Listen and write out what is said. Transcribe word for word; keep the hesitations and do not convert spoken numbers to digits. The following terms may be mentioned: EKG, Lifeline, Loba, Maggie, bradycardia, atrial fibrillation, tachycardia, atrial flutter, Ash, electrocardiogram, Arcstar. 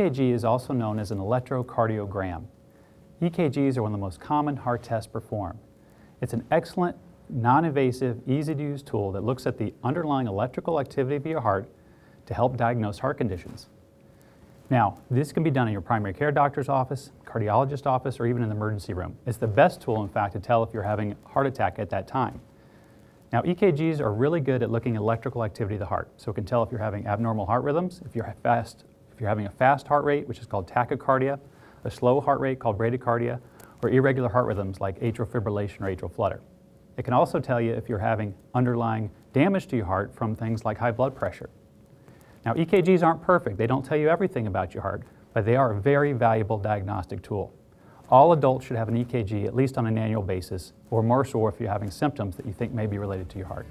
E K G is also known as an electrocardiogram. E K Gs are one of the most common heart tests performed. It's an excellent, non-invasive, easy-to-use tool that looks at the underlying electrical activity of your heart to help diagnose heart conditions. Now, this can be done in your primary care doctor's office, cardiologist office, or even in the emergency room. It's the best tool, in fact, to tell if you're having a heart attack at that time. Now, E K Gs are really good at looking at electrical activity of the heart, so it can tell if you're having abnormal heart rhythms, if you're fast, if you're having a fast heart rate, which is called tachycardia, a slow heart rate called bradycardia, or irregular heart rhythms like atrial fibrillation or atrial flutter. It can also tell you if you're having underlying damage to your heart from things like high blood pressure. Now, E K Gs aren't perfect. They don't tell you everything about your heart, but they are a very valuable diagnostic tool. All adults should have an E K G at least on an annual basis, or more so if you're having symptoms that you think may be related to your heart.